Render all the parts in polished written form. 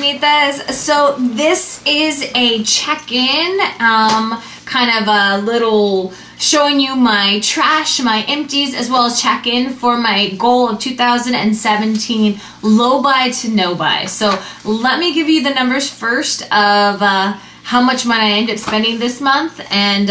Sunitas. So this is a check-in, kind of a little showing you my trash, my empties, as well as check-in for my goal of 2017 low buy to no buy. So let me give you the numbers first of how much money I ended up spending this month, and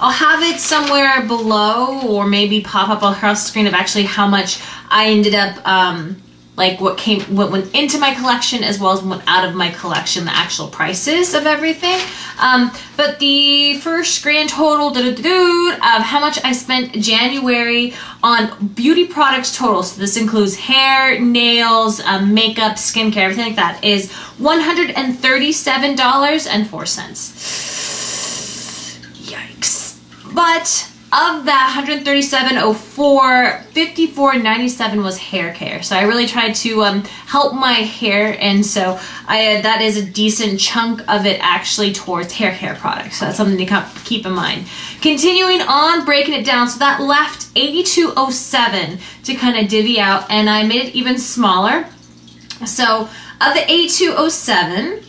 I'll have it somewhere below or maybe pop up across the screen of actually how much I ended up, like what went into my collection as well as what went out of my collection, the actual prices of everything. But the first grand total of how much I spent January on beauty products total, so this includes hair, nails, makeup, skincare, everything like that, is $137.04. Yikes. But of that $137.04, $54.97 was hair care. So I really tried to help my hair, and so that is a decent chunk of it actually towards hair care products. So that's something to keep in mind. Continuing on, breaking it down, so that left $82.07 to kind of divvy out, and I made it even smaller. So of the $82.07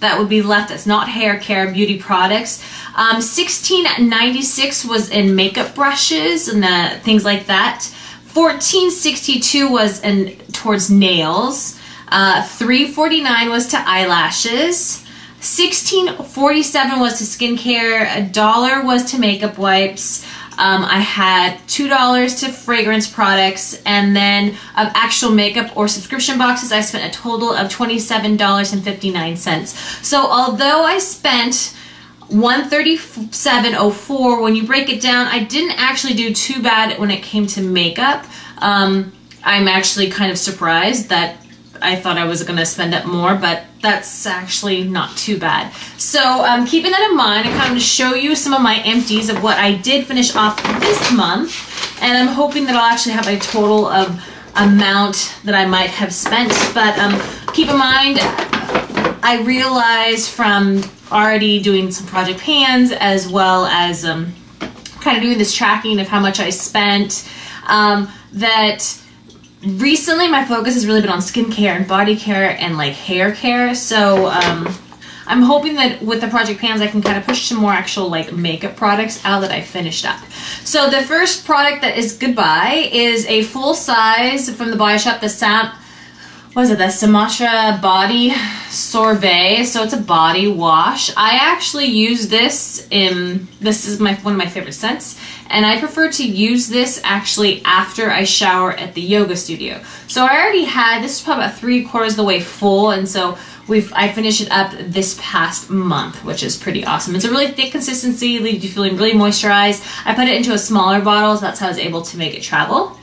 that would be left that's not hair care, beauty products, $16.96 was in makeup brushes and the things like that. $14.62 was in towards nails. $3.49 was to eyelashes. $16.47 was to skincare. $1 was to makeup wipes. I had $2 to fragrance products, and then of actual makeup or subscription boxes, I spent a total of $27.59. So although I spent $137.04, when you break it down, I didn't actually do too bad when it came to makeup. I'm actually kind of surprised that I thought I was going to spend up more, but that's actually not too bad. So keeping that in mind, I kind of show you some of my empties of what I did finish off this month, and I'm hoping that I'll actually have a total of amount that I might have spent. But keep in mind, I realized from already doing some project pans as well as kind of doing this tracking of how much I spent, that recently my focus has really been on skincare and body care and like hair care. So I'm hoping that with the project pans I can kind of push some more actual like makeup products out that I finished up. So the first product that is goodbye is a full size from the Body Shop, the the Sumatra Body Sorbet. So it's a body wash. I actually use this in, this is one of my favorite scents, and I prefer to use this actually after I shower at the yoga studio. So I already had, this is probably about 3/4 of the way full, and so I finished it up this past month, which is pretty awesome. It's a really thick consistency, leaves you feeling really moisturized. I put it into a smaller bottle, so that's how I was able to make it travel.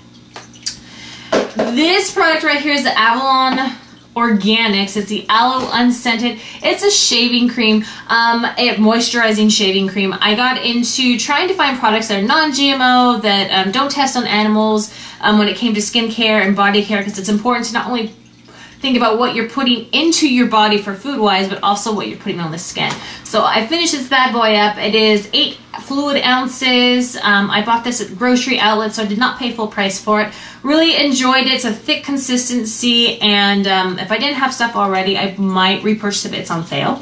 This product right here is the Avalon Organics. It's the Aloe Unscented. It's a shaving cream, a moisturizing shaving cream. I got into trying to find products that are non-GMO, that don't test on animals when it came to skincare and body care, because it's important to not only think about what you're putting into your body for food-wise, but also what you're putting on the skin. So I finished this bad boy up. It is 8 fluid ounces. I bought this at grocery outlets, so I did not pay full price for it. Really enjoyed it. It's a thick consistency, and if I didn't have stuff already, I might repurchase it if it's on sale.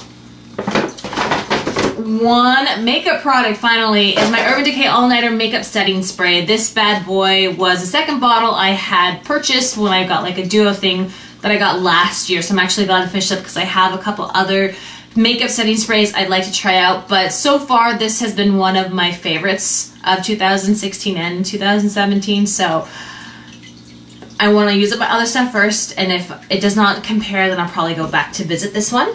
One makeup product finally is my Urban Decay All-Nighter Makeup Setting Spray. This bad boy was the second bottle I had purchased when I got like a duo thing that I got last year, so I'm actually glad to finish up because I have a couple other makeup setting sprays I'd like to try out, but so far this has been one of my favorites of 2016 and 2017, so I want to use up my other stuff first, and if it does not compare, then I'll probably go back to visit this one.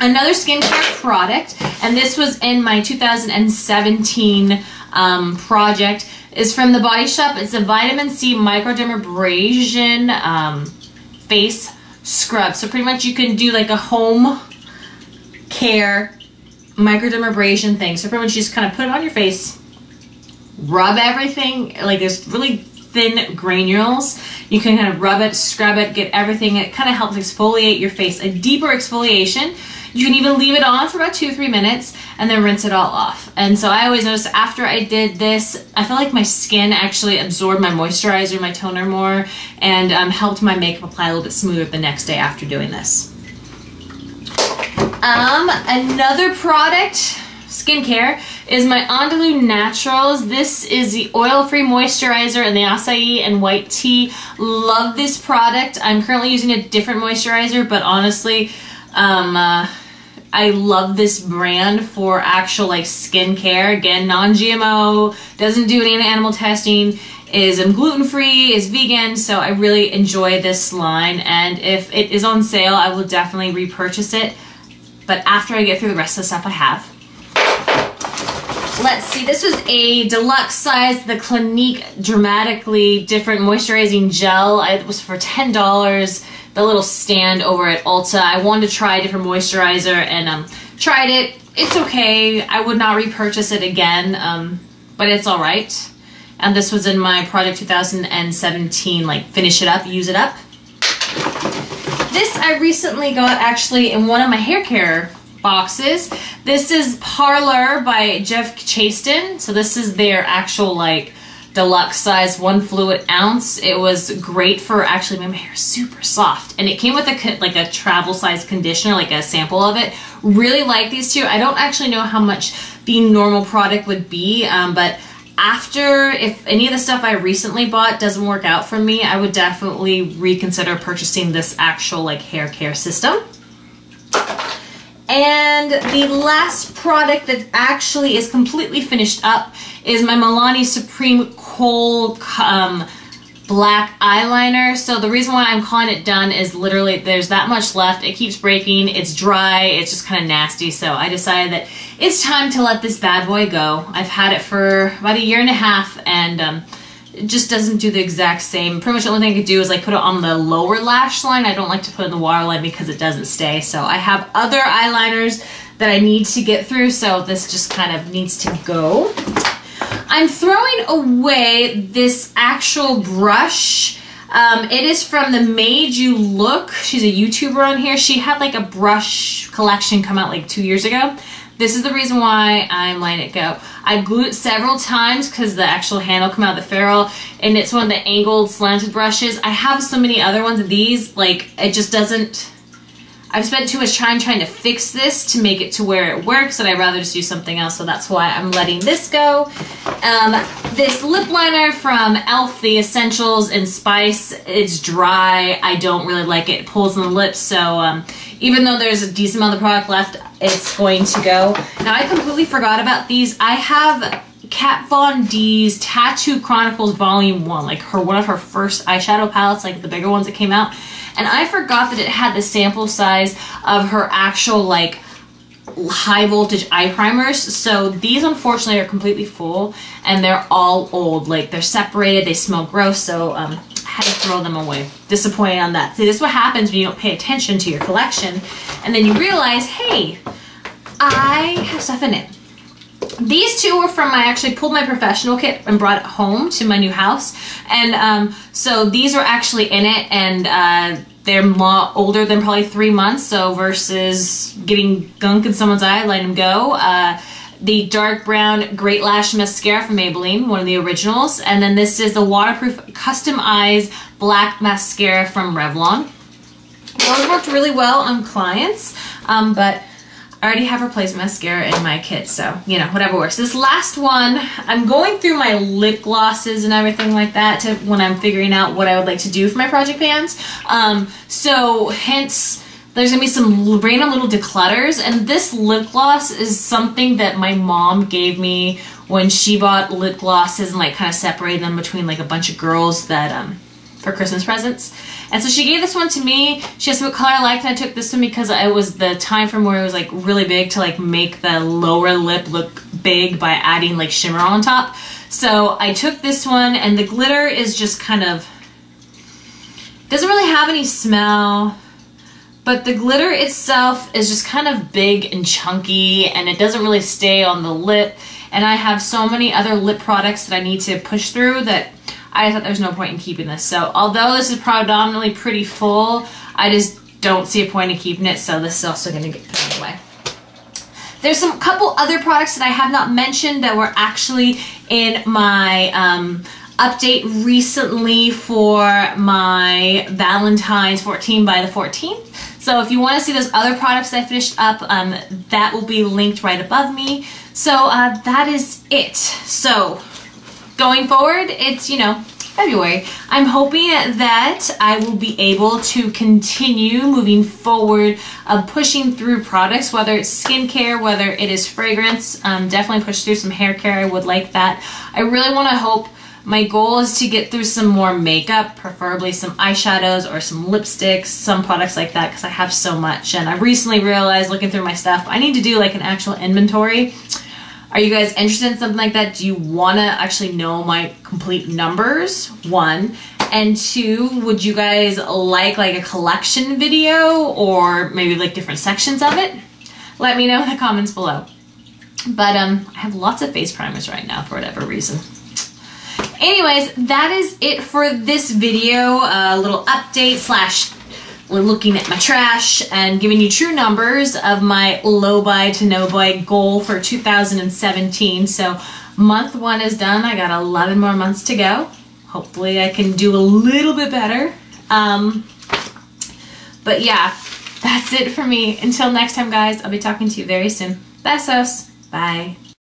Another skincare product, and this was in my 2017 project, is from the Body Shop. It's a Vitamin C Microdermabrasion face scrub. So pretty much you can do like a home care microdermabrasion thing. So pretty much you just kind of put it on your face, rub everything, like there's really thin granules. You can kind of rub it, scrub it, get everything. It kind of helps exfoliate your face, a deeper exfoliation. You can even leave it on for about 2 or 3 minutes and then rinse it all off. And so I always noticed after I did this, I felt like my skin actually absorbed my moisturizer, my toner more, and helped my makeup apply a little bit smoother the next day after doing this. Another product, skincare, is my Andalou Naturals. This is the oil-free moisturizer in the acai and white tea. Love this product. I'm currently using a different moisturizer, but honestly, I love this brand for actual like skincare. Again, non-GMO, doesn't do any animal testing, is gluten-free, is vegan, so I really enjoy this line, and if it is on sale, I will definitely repurchase it, but after I get through the rest of the stuff I have. Let's see, this was a deluxe size, the Clinique Dramatically Different Moisturizing Gel. It was for $10, the little stand over at Ulta. I wanted to try a different moisturizer and tried it. It's okay. I would not repurchase it again, but it's all right. And this was in my Project 2017, like finish it up, use it up. This I recently got actually in one of my hair care boxes. This is Parlour by Jeff Chastain. So this is their actual like deluxe size 1 fluid ounce. It was great for actually made my hair super soft, and it came with a like a travel size conditioner, like a sample of it. Really like these two. I don't actually know how much the normal product would be, but after, if any of the stuff I recently bought doesn't work out for me, I would definitely reconsider purchasing this actual like hair care system. And the last product that actually is completely finished up is my Milani Supreme Kohl black eyeliner. So the reason why I'm calling it done is literally there's that much left. It keeps breaking, it's dry, it's just kind of nasty. So I decided that it's time to let this bad boy go. I've had it for about 1.5 years, and it just doesn't do the exact same. Pretty much the only thing I could do is like put it on the lower lash line. I don't like to put it in the waterline because it doesn't stay. So I have other eyeliners that I need to get through, so this just kind of needs to go. I'm throwing away this actual brush. It is from the Made You Look. She's a YouTuber on here. She had like a brush collection come out like 2 years ago. This is the reason why I'm letting it go. I glued it several times because the actual handle come out of the ferrule, and it's one of the angled slanted brushes. I have so many other ones of these, like it just doesn't, I've spent too much time trying to fix this to make it to where it works, and I'd rather just do something else, so that's why I'm letting this go. This lip liner from ELF, the Essentials and Spice, it's dry. I don't really like it. It pulls in the lips, so even though there's a decent amount of the product left, it's going to go. Now, I completely forgot about these. I have Kat Von D's Tattoo Chronicles Volume 1, like her one of her first eyeshadow palettes, like the bigger ones that came out. And I forgot that it had the sample size of her actual like high voltage eye primers. So these unfortunately are completely full, and they're all old. Like they're separated, they smell gross, so I had to throw them away. Disappointed on that. See, this is what happens when you don't pay attention to your collection, and then you realize, hey, I have stuff in it. These two were from, I actually pulled my professional kit and brought it home to my new house, and so these were actually in it, and they're older than probably 3 months, so versus getting gunk in someone's eye, letting them go. The dark brown Great Lash Mascara from Maybelline, one of the originals, and then this is the Waterproof Custom Eyes Black Mascara from Revlon. Those worked really well on clients, but I already have replacement mascara in my kit, so, you know, whatever works. This last one, I'm going through my lip glosses and everything like that to, when I'm figuring out what I would like to do for my project pans. So, hence, there's going to be some random little declutters, and this lip gloss is something that my mom gave me when she bought lip glosses and, like, kind of separated them between, like, a bunch of girls that, for Christmas presents. And so she gave this one to me. She asked what color I liked, and I took this one because it was the time from where it was like really big to like make the lower lip look big by adding like shimmer on top. So I took this one, and the glitter is just kind of, doesn't really have any smell, but the glitter itself is just kind of big and chunky, and it doesn't really stay on the lip. And I have so many other lip products that I need to push through that I thought there's no point in keeping this. So although this is predominantly pretty full, I just don't see a point in keeping it, so this is also gonna get thrown away. There's some couple other products that I have not mentioned that were actually in my update recently for my Valentine's 14 by the 14th. So if you want to see those other products I finished up, that will be linked right above me. So that is it. So going forward, it's, you know, February. I'm hoping that I will be able to continue moving forward, pushing through products, whether it's skincare, whether it is fragrance. Definitely push through some hair care. I would like that. I really want to hope. My goal is to get through some more makeup, preferably some eyeshadows or some lipsticks, some products like that, because I have so much. And I recently realized, looking through my stuff, I need to do like an actual inventory. Are you guys interested in something like that? Do you want to actually know my complete numbers? One. And two, would you guys like a collection video or maybe like different sections of it? Let me know in the comments below. But I have lots of face primers right now for whatever reason. Anyways, that is it for this video. A little update slash we're looking at my trash and giving you true numbers of my low buy to no buy goal for 2017. So month one is done. I got 11 more months to go. Hopefully I can do a little bit better. But yeah, that's it for me. Until next time, guys, I'll be talking to you very soon. Besos. Bye.